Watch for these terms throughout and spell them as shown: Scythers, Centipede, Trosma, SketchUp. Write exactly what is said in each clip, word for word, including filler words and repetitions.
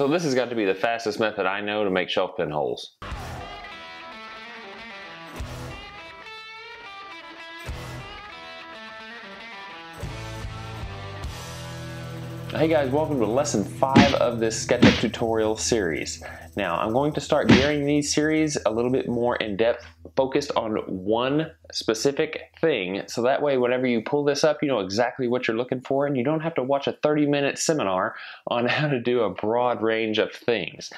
So this has got to be the fastest method I know to make shelf pin holes. Hey guys, welcome to lesson five of this SketchUp tutorial series. Now I'm going to start gearing these series a little bit more in depth, focused on one specific thing, so that way whenever you pull this up you know exactly what you're looking for and you don't have to watch a thirty minute seminar on how to do a broad range of things.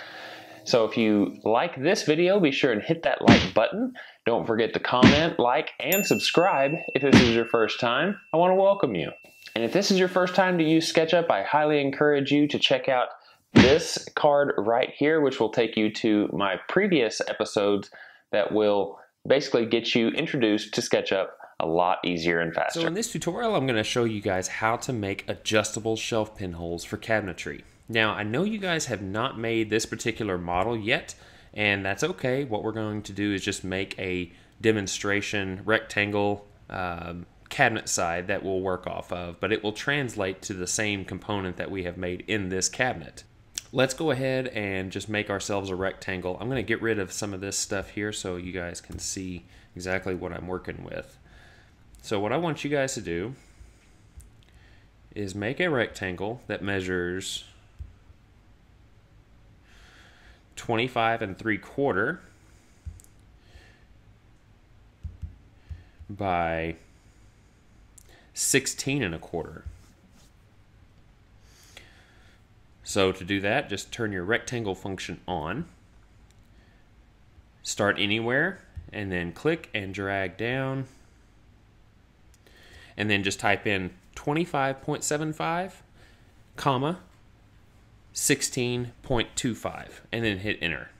So if you like this video, be sure and hit that like button. Don't forget to comment, like, and subscribe. If this is your first time, I want to welcome you. And if this is your first time to use SketchUp, I highly encourage you to check out this card right here, which will take you to my previous episodes that will basically get you introduced to SketchUp a lot easier and faster. So in this tutorial, I'm going to show you guys how to make adjustable shelf pin holes for cabinetry. Now, I know you guys have not made this particular model yet, and that's okay. What we're going to do is just make a demonstration rectangle um, cabinet side that we'll work off of, but it will translate to the same component that we have made in this cabinet. Let's go ahead and just make ourselves a rectangle. I'm going to get rid of some of this stuff here so you guys can see exactly what I'm working with. So what I want you guys to do is make a rectangle that measures twenty-five and three quarter by sixteen and a quarter. So to do that, just turn your rectangle function on, start anywhere, and then click and drag down, and then just type in twenty-five point seven five, comma, sixteen point two five, and then hit enter.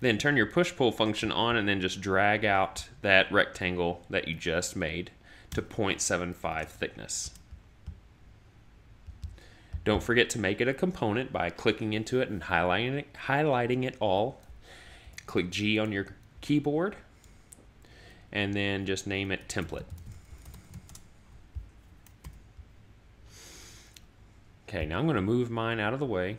Then turn your push-pull function on and then just drag out that rectangle that you just made to zero point seven five thickness. Don't forget to make it a component by clicking into it and highlighting it, highlighting it all. Click G on your keyboard and then just name it template. Okay, now I'm going to move mine out of the way.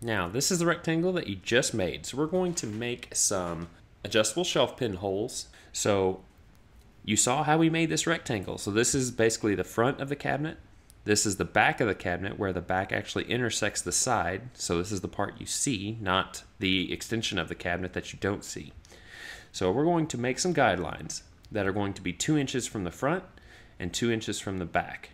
Now, this is the rectangle that you just made. So we're going to make some adjustable shelf pin holes. So you saw how we made this rectangle. So this is basically the front of the cabinet. This is the back of the cabinet where the back actually intersects the side. So this is the part you see, not the extension of the cabinet that you don't see. So we're going to make some guidelines that are going to be two inches from the front and two inches from the back.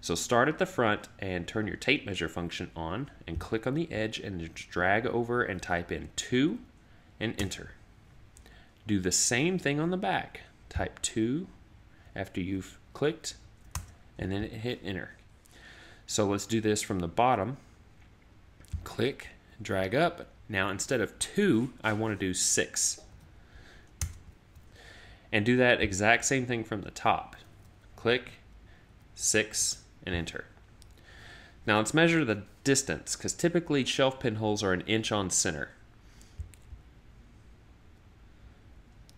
So start at the front and turn your tape measure function on and click on the edge and just drag over and type in two and enter. Do the same thing on the back. Type two after you've clicked and then hit enter. So let's do this from the bottom. Click, drag up. Now instead of two, I want to do six. And do that exact same thing from the top. Click, six, and enter. Now let's measure the distance, because typically shelf pin holes are an inch on center.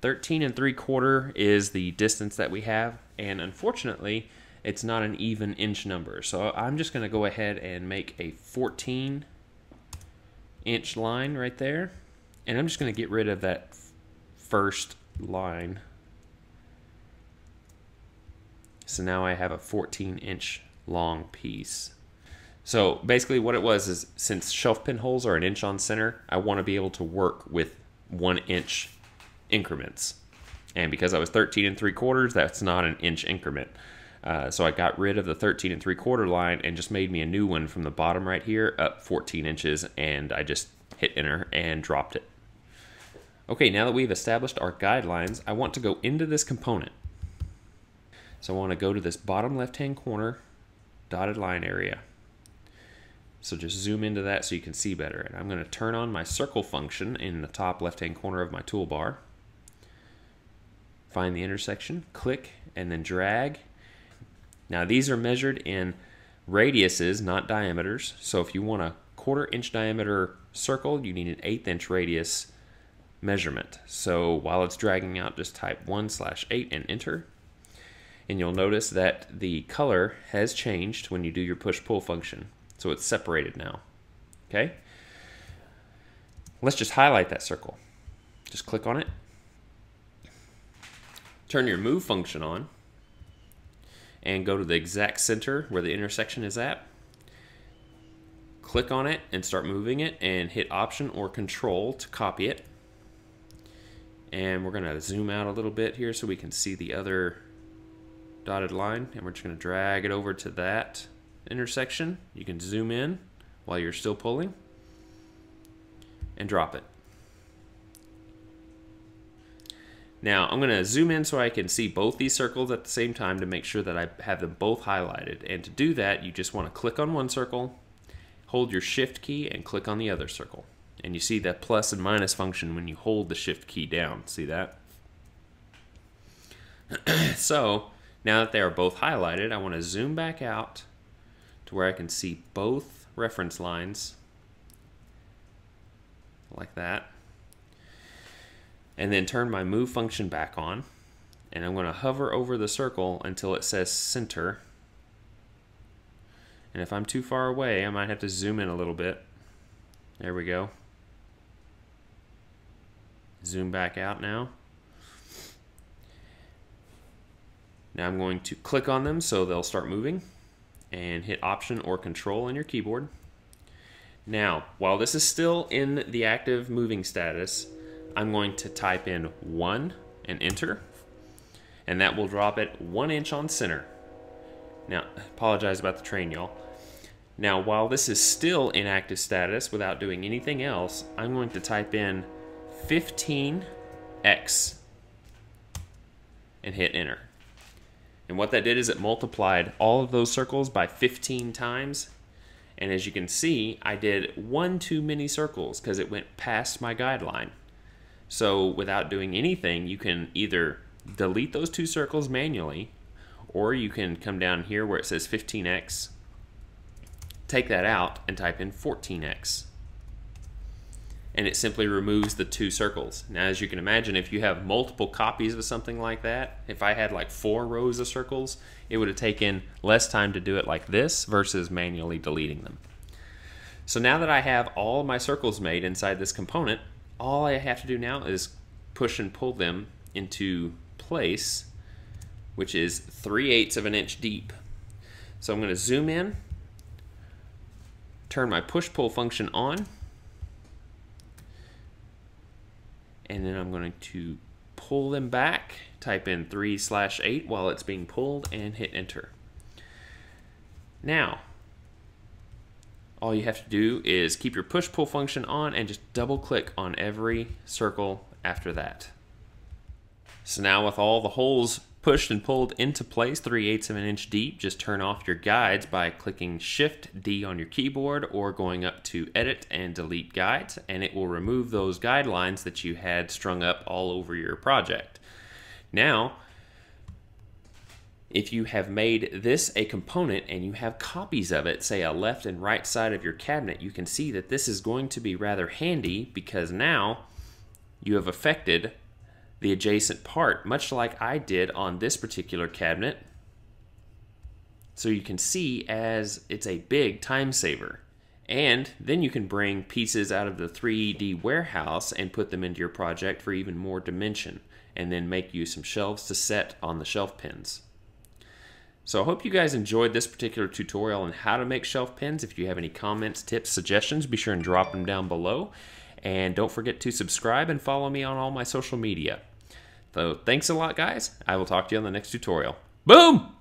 thirteen and three quarter is the distance that we have, and unfortunately it's not an even inch number, so I'm just going to go ahead and make a fourteen inch line right there, and I'm just going to get rid of that first line. So now I have a fourteen inch long piece. So basically what it was is, since shelf pin holes are an inch on center, I want to be able to work with one inch increments, and because I was thirteen and three quarters, that's not an inch increment, uh, so I got rid of the thirteen and three quarter line and just made me a new one from the bottom right here up fourteen inches, and I just hit enter and dropped it. Okay, now that we've established our guidelines, I want to go into this component. So I want to go to this bottom left hand corner dotted line area, so just zoom into that so you can see better, and I'm going to turn on my circle function in the top left hand corner of my toolbar. Find the intersection, click, and then drag. Now these are measured in radiuses, not diameters, so if you want a quarter inch diameter circle, you need an eighth inch radius measurement. So while it's dragging out, just type one slash eight and enter, and you'll notice that the color has changed when you do your push-pull function. So it's separated now, okay? Let's just highlight that circle. Just click on it. Turn your move function on and go to the exact center where the intersection is at. Click on it and start moving it and hit Option or Control to copy it. And we're gonna zoom out a little bit here so we can see the other dotted line, and we're just gonna drag it over to that intersection. You can zoom in while you're still pulling and drop it. Now I'm gonna zoom in so I can see both these circles at the same time to make sure that I have them both highlighted. And to do that, you just wanna click on one circle, hold your Shift key and click on the other circle. And you see that plus and minus function when you hold the Shift key down, see that? So now that they are both highlighted, I wanna zoom back out to where I can see both reference lines like that, and then turn my move function back on, and I'm going to hover over the circle until it says center. And if I'm too far away, I might have to zoom in a little bit. There we go. Zoom back out now. Now I'm going to click on them so they'll start moving and hit Option or Control on your keyboard. Now, while this is still in the active moving status, I'm going to type in one and enter, and that will drop it one inch on center. Now, apologize about the train, y'all. Now, while this is still in active status without doing anything else, I'm going to type in fifteen x and hit enter. And what that did is it multiplied all of those circles by fifteen times. And as you can see, I did one too many circles because it went past my guideline. So without doing anything, you can either delete those two circles manually, or you can come down here where it says fifteen x, take that out and type in fourteen x. And it simply removes the two circles. Now, as you can imagine, if you have multiple copies of something like that, if I had like four rows of circles, it would have taken less time to do it like this versus manually deleting them. So now that I have all my circles made inside this component, all I have to do now is push and pull them into place, which is three eighths of an inch deep. So I'm going to zoom in, turn my push-pull function on, and then I'm going to pull them back, type in three slash eight while it's being pulled, and hit enter. Now, all you have to do is keep your push-pull function on and just double-click on every circle after that. So now with all the holes pushed and pulled into place three eighths of an inch deep, just turn off your guides by clicking Shift D on your keyboard or going up to Edit and Delete Guides, and it will remove those guidelines that you had strung up all over your project. Now, if you have made this a component and you have copies of it, say a left and right side of your cabinet, you can see that this is going to be rather handy because now you have affected the adjacent part, much like I did on this particular cabinet. So you can see as it's a big time saver. And then you can bring pieces out of the three D warehouse and put them into your project for even more dimension, and then make you some shelves to set on the shelf pins. So I hope you guys enjoyed this particular tutorial on how to make shelf pins. If you have any comments, tips, suggestions, be sure and drop them down below. And don't forget to subscribe and follow me on all my social media. So thanks a lot, guys. I will talk to you on the next tutorial. Boom!